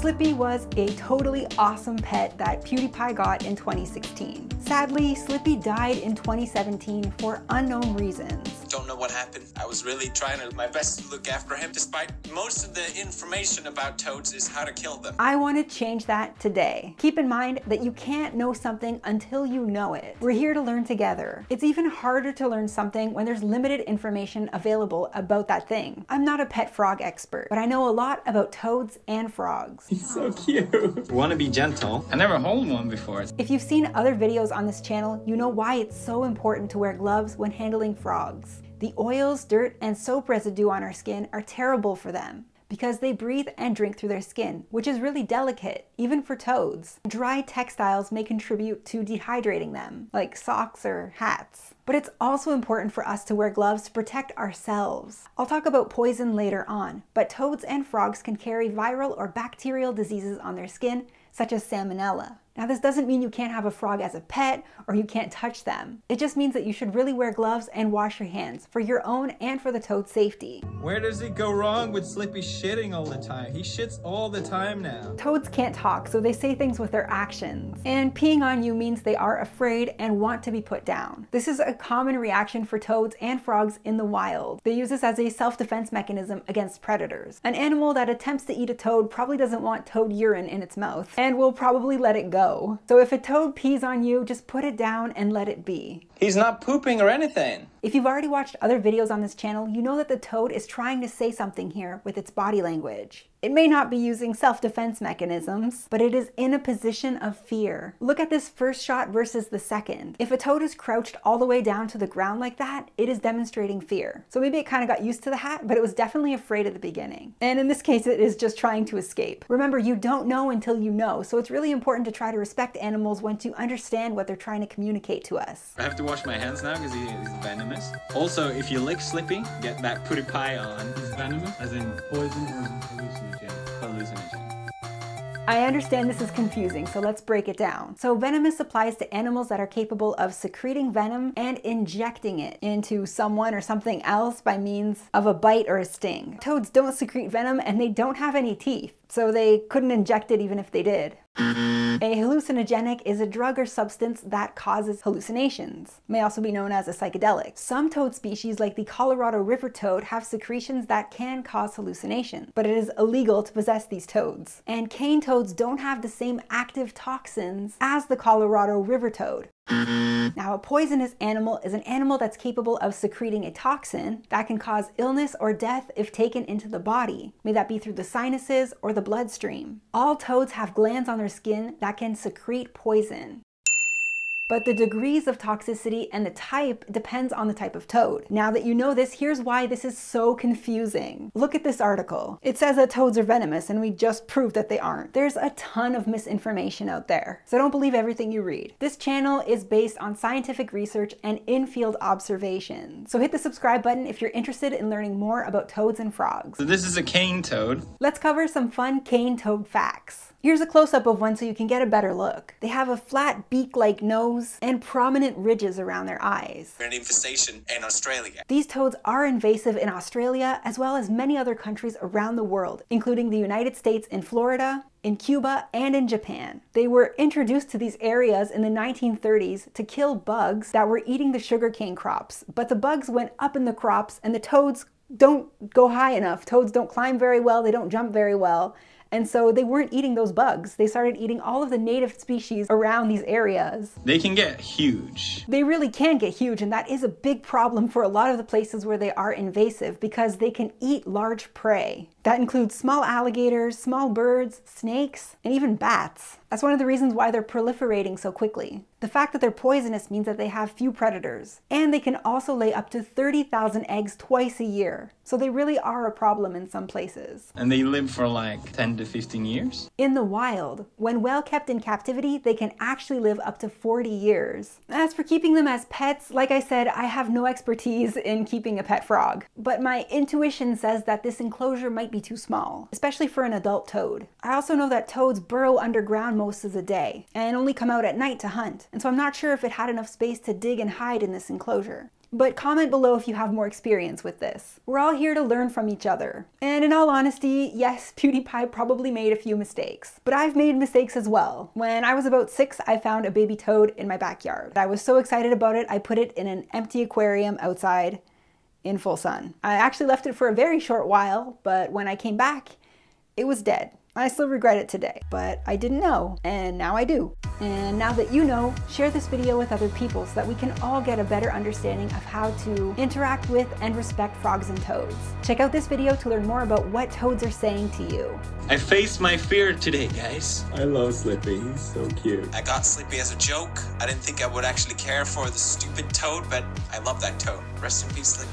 Slippy was a totally awesome pet that PewDiePie got in 2016. Sadly, Slippy died in 2017 for unknown reasons. Don't know what happened. I was really trying my best to look after him, despite most of the information about toads is how to kill them. I want to change that today. Keep in mind that you can't know something until you know it. We're here to learn together. It's even harder to learn something when there's limited information available about that thing. I'm not a pet frog expert, but I know a lot about toads and frogs. He's so cute. Want to be gentle. I never hold one before. If you've seen other videos on this channel, you know why it's so important to wear gloves when handling frogs. The oils, dirt, and soap residue on our skin are terrible for them because they breathe and drink through their skin, which is really delicate, even for toads. Dry textiles may contribute to dehydrating them, like socks or hats. But it's also important for us to wear gloves to protect ourselves. I'll talk about poison later on, but toads and frogs can carry viral or bacterial diseases on their skin, such as salmonella. Now, this doesn't mean you can't have a frog as a pet or you can't touch them. It just means that you should really wear gloves and wash your hands for your own and for the toad's safety. Where does it go wrong with Slippy shitting all the time? He shits all the time now. Toads can't talk, so they say things with their actions. And peeing on you means they are afraid and want to be put down. This is a common reaction for toads and frogs in the wild. They use this as a self-defense mechanism against predators. An animal that attempts to eat a toad probably doesn't want toad urine in its mouth and will probably let it go. So if a toad pees on you, just put it down and let it be. He's not pooping or anything. If you've already watched other videos on this channel, you know that the toad is trying to say something here with its body language. It may not be using self-defense mechanisms, but it is in a position of fear. Look at this first shot versus the second. If a toad is crouched all the way down to the ground like that, it is demonstrating fear. So maybe it kind of got used to the hat, but it was definitely afraid at the beginning. And in this case, it is just trying to escape. Remember, you don't know until you know, so it's really important to try to respect animals once you understand what they're trying to communicate to us. I have to wash my hands now because he is venomous. Also, if you lick Slippy, get that PewDiePie on. He's venomous? As in poison or hallucination? I understand this is confusing, so let's break it down. So venomous applies to animals that are capable of secreting venom and injecting it into someone or something else by means of a bite or a sting. Toads don't secrete venom and they don't have any teeth, so they couldn't inject it even if they did. A hallucinogenic is a drug or substance that causes hallucinations. It may also be known as a psychedelic. Some toad species, like the Colorado River toad, have secretions that can cause hallucinations, but it is illegal to possess these toads. And cane toads don't have the same active toxins as the Colorado River toad. Now, a poisonous animal is an animal that's capable of secreting a toxin that can cause illness or death if taken into the body, may that be through the sinuses or the bloodstream. All toads have glands on their skin that can secrete poison, but the degrees of toxicity and the type depends on the type of toad. Now that you know this, here's why this is so confusing. Look at this article. It says that toads are venomous and we just proved that they aren't. There's a ton of misinformation out there, so don't believe everything you read. This channel is based on scientific research and in-field observations. So hit the subscribe button if you're interested in learning more about toads and frogs. So this is a cane toad. Let's cover some fun cane toad facts. Here's a close-up of one so you can get a better look. They have a flat beak-like nose and prominent ridges around their eyes. They're an infestation in Australia. These toads are invasive in Australia as well as many other countries around the world, including the United States in Florida, in Cuba, and in Japan. They were introduced to these areas in the 1930s to kill bugs that were eating the sugarcane crops, but the bugs went up in the crops and the toads don't go high enough. Toads don't climb very well, they don't jump very well. And so they weren't eating those bugs. They started eating all of the native species around these areas. They can get huge. They really can get huge, and that is a big problem for a lot of the places where they are invasive because they can eat large prey. That includes small alligators, small birds, snakes, and even bats. That's one of the reasons why they're proliferating so quickly. The fact that they're poisonous means that they have few predators, and they can also lay up to 30,000 eggs twice a year. So they really are a problem in some places. And they live for like 10 to 15 years? In the wild. When well kept in captivity, they can actually live up to 40 years. As for keeping them as pets, like I said, I have no expertise in keeping a pet frog, but my intuition says that this enclosure might be too small, especially for an adult toad. I also know that toads burrow underground most of the day and only come out at night to hunt. And so I'm not sure if it had enough space to dig and hide in this enclosure. but comment below if you have more experience with this. We're all here to learn from each other. And in all honesty, yes, PewDiePie probably made a few mistakes, but I've made mistakes as well. When I was about 6, I found a baby toad in my backyard. I was so excited about it, I put it in an empty aquarium outside in full sun. I actually left it for a very short while, but when I came back, it was dead. I still regret it today, but I didn't know, and now I do. And now that you know, share this video with other people so that we can all get a better understanding of how to interact with and respect frogs and toads. Check out this video to learn more about what toads are saying to you. I faced my fear today, guys. I love Slippy, he's so cute. I got Slippy as a joke. I didn't think I would actually care for the stupid toad, but I love that toad. Rest in peace, Slippy.